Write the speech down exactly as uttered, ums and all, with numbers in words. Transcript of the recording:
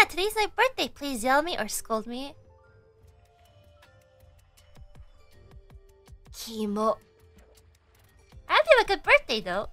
yeah, today's my birthday. Please yell at me or scold me. Kimo. I hope you have a good birthday, though.